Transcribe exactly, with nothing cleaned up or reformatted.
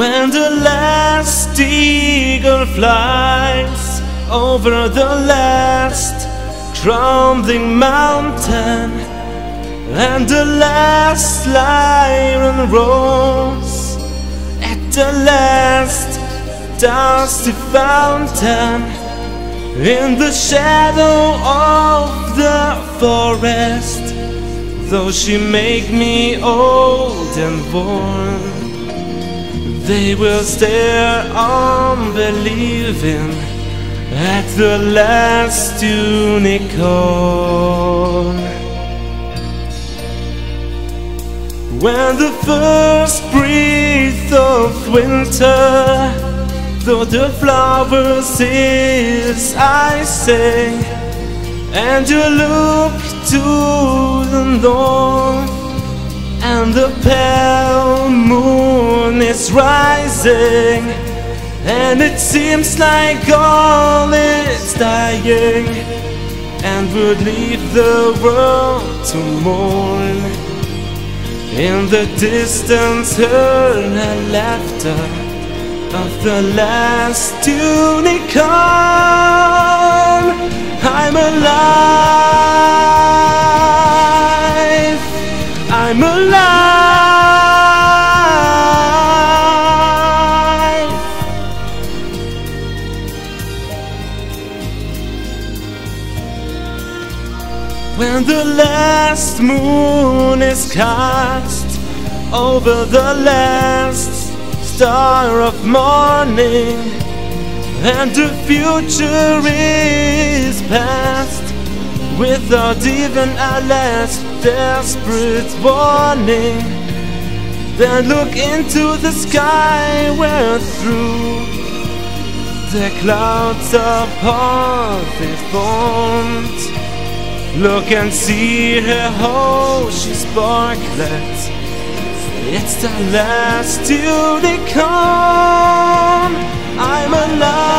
When the last eagle flies over the last crumbling mountain, and the last lion rolls at the last dusty fountain, in the shadow of the forest, though she make me old and worn, they will stare unbelieving at the last unicorn. When the first breath of winter, through the flowers is I say, and you look to the north, and the pale moon is rising, and it seems like all is dying, and would leave the world to mourn. In the distance heard her laughter of the last unicorn. I'm alive, I'm alive. When the last moon is cast over the last star of morning, and the future is past without even a last desperate warning, then look into the sky where through the clouds are partly formed. Look and see her, how she sparkled. It's the last unicorn. I'm alive.